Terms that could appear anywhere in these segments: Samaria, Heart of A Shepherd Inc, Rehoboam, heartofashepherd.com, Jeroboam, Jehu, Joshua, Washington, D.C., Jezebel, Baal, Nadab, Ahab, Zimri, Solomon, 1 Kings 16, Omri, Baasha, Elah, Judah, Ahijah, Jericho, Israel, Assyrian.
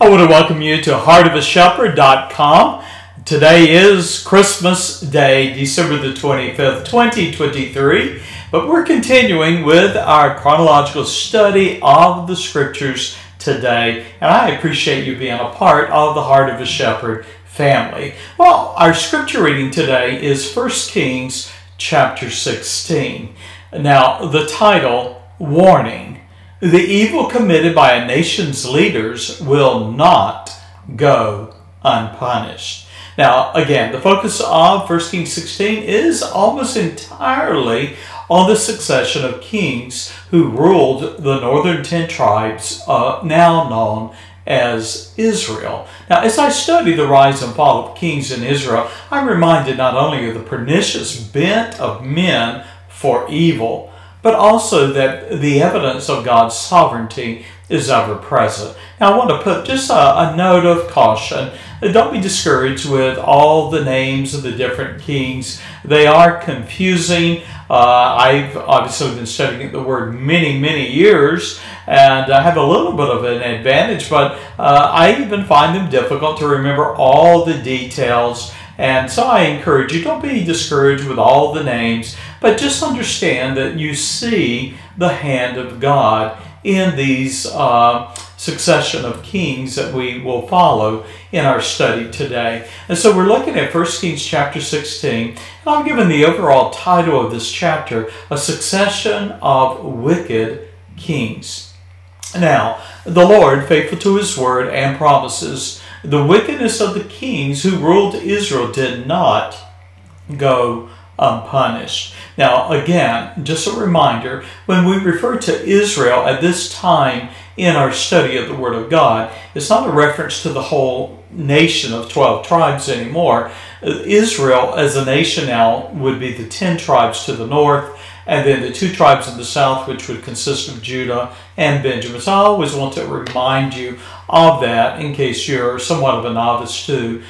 I want to welcome you to heartofashepherd.com. Today is Christmas Day, December the 25th, 2023, but we're continuing with our chronological study of the Scriptures today, and I appreciate you being a part of the Heart of a Shepherd family. Well, our Scripture reading today is 1 Kings chapter 16. Now, the title, Warning. The evil committed by a nation's leaders will not go unpunished. Now, again, the focus of 1 Kings 16 is almost entirely on the succession of kings who ruled the northern 10 tribes, now known as Israel. Now, as I study the rise and fall of kings in Israel, I'm reminded not only of the pernicious bent of men for evil, but also that the evidence of God's sovereignty is ever present. Now, I want to put just a note of caution. Don't be discouraged with all the names of the different kings. They are confusing. I've obviously been studying the word many years, and I have a little bit of an advantage, but I even find them difficult to remember all the details. And so I encourage you, don't be discouraged with all the names, but just understand that you see the hand of God in these succession of kings that we will follow in our study today. And so we're looking at 1 Kings chapter 16, and I'm given the overall title of this chapter, A Succession of Wicked Kings. Now, the Lord, faithful to His word and promises, the wickedness of the kings who ruled Israel did not go unpunished. Now, again, just a reminder, when we refer to Israel at this time in our study of the Word of God, it's not a reference to the whole nation of 12 tribes anymore. Israel as a nation now would be the 10 tribes to the north, and then the 2 tribes in the south, which would consist of Judah and Benjamin. So I always want to remind you of that in case you're somewhat of a novice to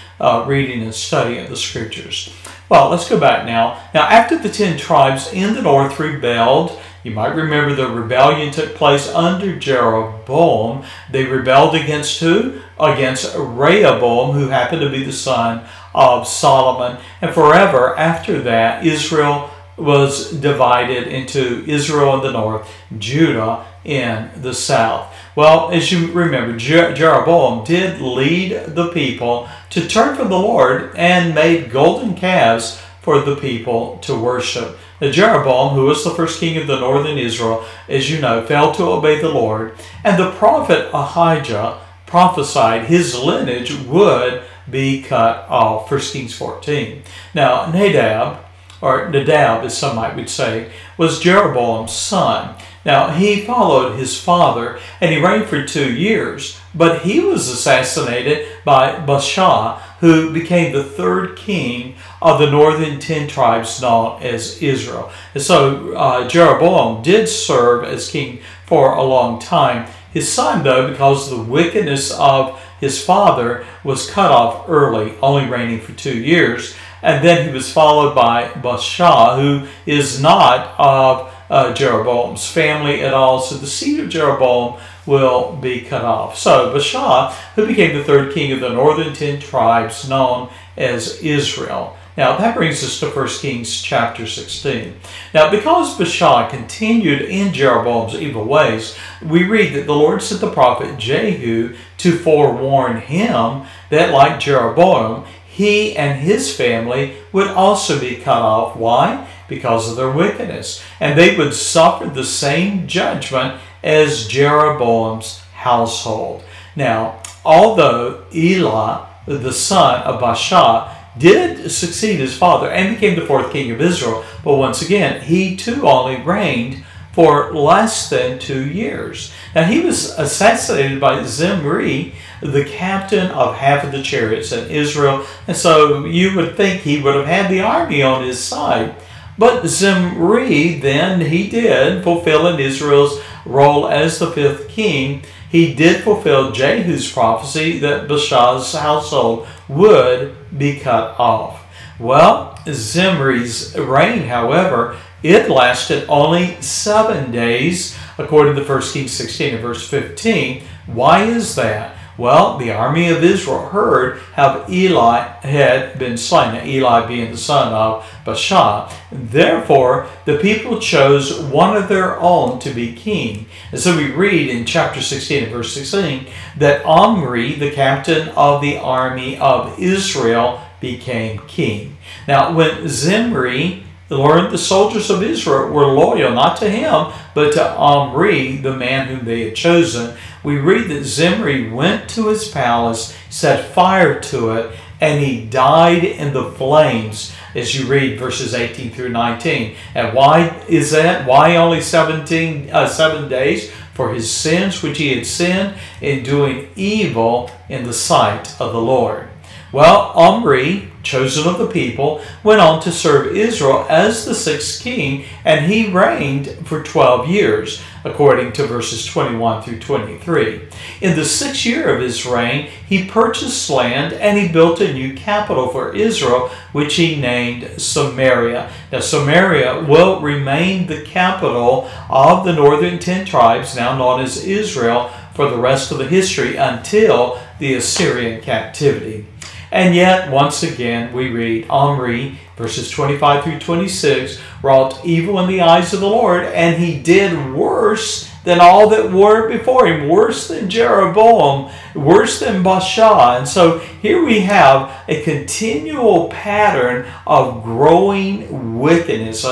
reading and studying the Scriptures. Well, let's go back now. Now, after the 10 tribes in the north rebelled, you might remember the rebellion took place under Jeroboam. They rebelled against who? Against Rehoboam, who happened to be the son of Solomon. And forever after that, Israel was divided into Israel in the north, Judah in the south. Well, as you remember, Jeroboam did lead the people to turn from the Lord and made golden calves for the people to worship. Now, Jeroboam, who was the first king of the northern Israel, as you know, failed to obey the Lord, and the prophet Ahijah prophesied his lineage would be cut off, 1 Kings 14. Now, Nadab, as some might would say, was Jeroboam's son. Now, he followed his father, and he reigned for 2 years, but he was assassinated by Baasha, who became the third king of the northern 10 tribes known as Israel. And so, Jeroboam did serve as king for a long time. His son, though, because of the wickedness of his father, was cut off early, only reigning for 2 years. And then he was followed by Baasha, who is not of Jeroboam's family at all. So the seed of Jeroboam will be cut off. So Baasha, who became the third king of the northern 10 tribes known as Israel. Now that brings us to 1 Kings chapter 16. Now because Baasha continued in Jeroboam's evil ways, we read that the Lord sent the prophet Jehu to forewarn him that like Jeroboam, he and his family would also be cut off. Why? Because of their wickedness. And they would suffer the same judgment as Jeroboam's household. Now, although Elah, the son of Baasha, did succeed his father and became the fourth king of Israel, but once again, he too only reigned for less than 2 years. Now, he was assassinated by Zimri, the captain of half of the chariots in Israel, and so you would think he would have had the army on his side. But Zimri, then, he did fulfill in Israel's role as the fifth king. He did fulfill Jehu's prophecy that Baasha's household would be cut off. Well, Zimri's reign, however, it lasted only 7 days, according to 1 Kings 16 and verse 15. Why is that? Well, the army of Israel heard how Elah had been slain, Elah being the son of Baasha. Therefore, the people chose one of their own to be king. And so we read in chapter 16 and verse 16 that Omri, the captain of the army of Israel, became king. Now, when Zimri learned the soldiers of Israel were loyal not to him, but to Omri, the man whom they had chosen, we read that Zimri went to his palace, set fire to it, and he died in the flames, as you read verses 18 through 19. And why is that? Why only 7 days? For his sins which he had sinned in doing evil in the sight of the Lord. Well, Omri, chosen of the people, went on to serve Israel as the 6th king, and he reigned for 12 years, according to verses 21 through 23. In the 6th year of his reign, he purchased land, and he built a new capital for Israel, which he named Samaria. Now, Samaria will remain the capital of the northern 10 tribes, now known as Israel, for the rest of the history until the Assyrian captivity. And yet, once again, we read Omri, verses 25 through 26, wrought evil in the eyes of the Lord, and he did worse than all that were before him, worse than Jeroboam, worse than Baasha. And so here we have a continual pattern of growing wickedness,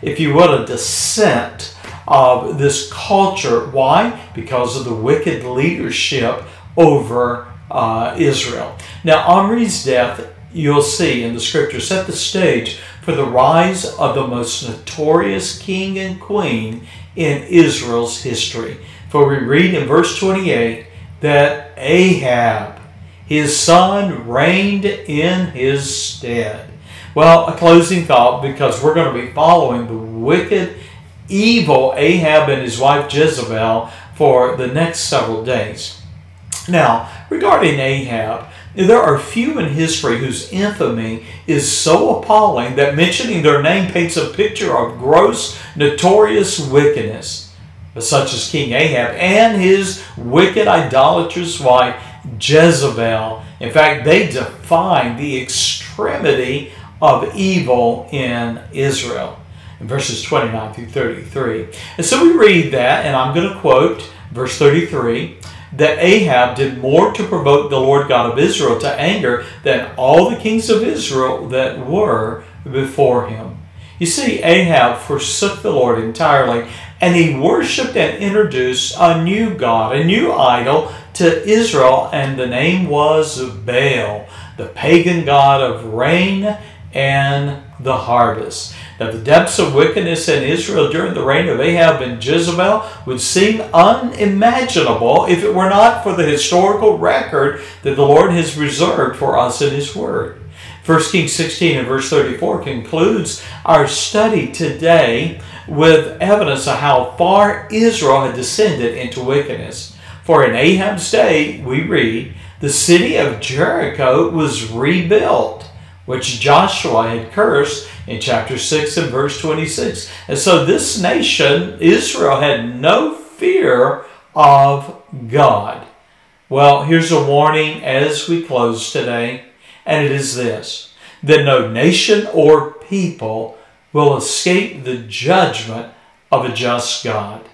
if you will, a descent of this culture. Why? Because of the wicked leadership over Israel. Now, Omri's death, you'll see in the scripture, set the stage for the rise of the most notorious king and queen in Israel's history. For we read in verse 28 that Ahab, his son, reigned in his stead. Well, a closing thought, because we're going to be following the wicked, evil Ahab and his wife Jezebel for the next several days. Now, regarding Ahab, there are few in history whose infamy is so appalling that mentioning their name paints a picture of gross, notorious wickedness. But such as King Ahab and his wicked, idolatrous wife, Jezebel. In fact, they define the extremity of evil in Israel. In verses 29 through 33. And so we read that, and I'm going to quote verse 33. That Ahab did more to provoke the Lord God of Israel to anger than all the kings of Israel that were before him. You see, Ahab forsook the Lord entirely, and he worshipped and introduced a new god, a new idol to Israel, and the name was Baal, the pagan god of rain and the harvest. Now, the depths of wickedness in Israel during the reign of Ahab and Jezebel would seem unimaginable if it were not for the historical record that the Lord has reserved for us in His Word. 1 Kings 16 and verse 34 concludes our study today with evidence of how far Israel had descended into wickedness. For in Ahab's day, we read, the city of Jericho was rebuilt, which Joshua had cursed in chapter 6 and verse 26. And so this nation, Israel, had no fear of God. Well, here's a warning as we close today, and it is this, that no nation or people will escape the judgment of a just God.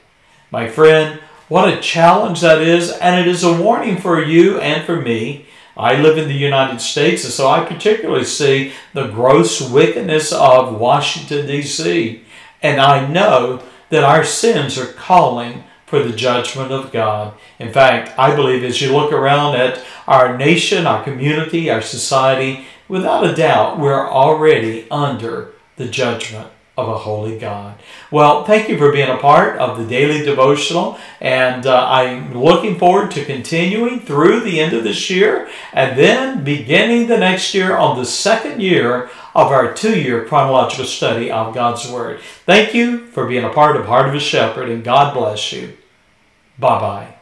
My friend, what a challenge that is, and it is a warning for you and for me. I live in the United States, and so I particularly see the gross wickedness of Washington, D.C. And I know that our sins are calling for the judgment of God. In fact, I believe as you look around at our nation, our community, our society, without a doubt, we're already under the judgment of a holy God. Well, thank you for being a part of the Daily Devotional, and I'm looking forward to continuing through the end of this year and then beginning the next year on the 2nd year of our 2-year chronological study of God's Word. Thank you for being a part of Heart of a Shepherd, and God bless you. Bye-bye.